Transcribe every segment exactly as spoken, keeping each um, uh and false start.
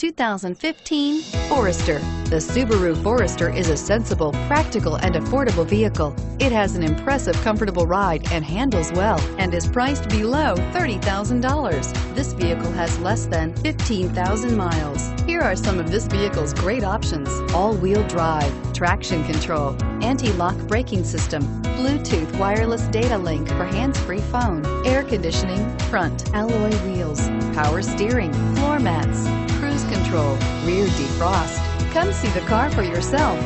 two thousand fifteen Forester. The Subaru Forester is a sensible, practical, and affordable vehicle. It has an impressive, comfortable ride and handles well, and is priced below thirty thousand dollars. This vehicle has less than fifteen thousand miles. Here are some of this vehicle's great options: all-wheel drive, traction control, anti-lock braking system, Bluetooth wireless data link for hands-free phone, air conditioning, front alloy wheels, power steering, floor mats, cruise control, rear defrost. Come see the car for yourself.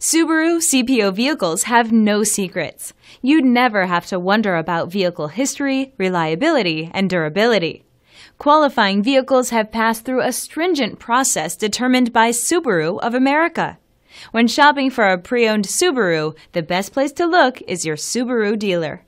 Subaru C P O vehicles have no secrets. You'd never have to wonder about vehicle history, reliability, and durability. Qualifying vehicles have passed through a stringent process determined by Subaru of America. When shopping for a pre-owned Subaru, the best place to look is your Subaru dealer.